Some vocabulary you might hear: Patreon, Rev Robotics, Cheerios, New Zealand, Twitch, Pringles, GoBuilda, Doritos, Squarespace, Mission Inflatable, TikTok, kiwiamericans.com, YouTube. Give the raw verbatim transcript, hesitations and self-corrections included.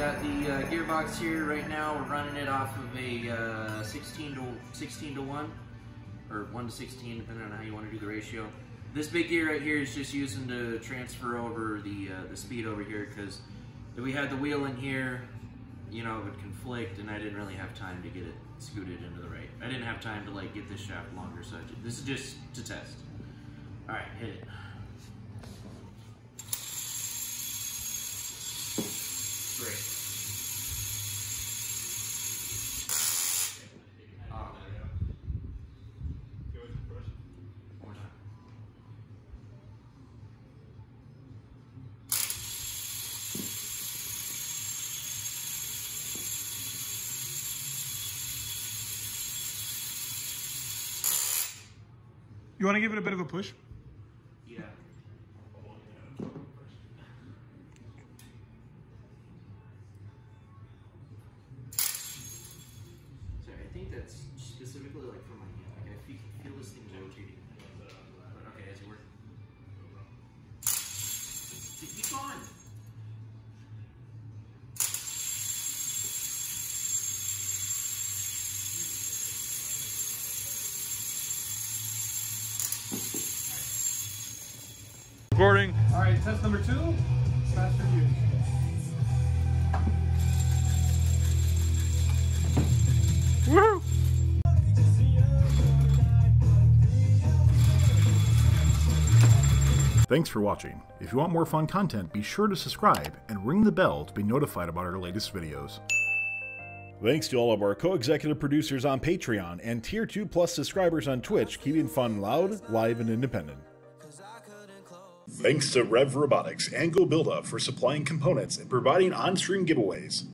got the uh, gearbox here right now. We're running it off of a uh, sixteen to one, or one to sixteen, depending on how you want to do the ratio. This big gear right here is just using to transfer over the uh, the speed over here, because if we had the wheel in here, you know, it would conflict, and I didn't really have time to get it scooted into the right. I didn't have time to like get this shaft longer, so just, this is just to test. All right, hit it. You want to give it a bit of a push? Yeah. Sorry, I think that's specifically like for my hand. Like I feel, feel this thing rotating. Okay, is it working? Keep going. Recording. All right, test number two, smash review. Woo! Thanks for watching. If you want more fun content, be sure to subscribe and ring the bell to be notified about our latest videos. Thanks to all of our co-executive producers on Patreon and Tier two Plus subscribers on Twitch, keeping fun loud, live, and independent. Thanks to Rev Robotics and GoBuilda for supplying components and providing on-stream giveaways.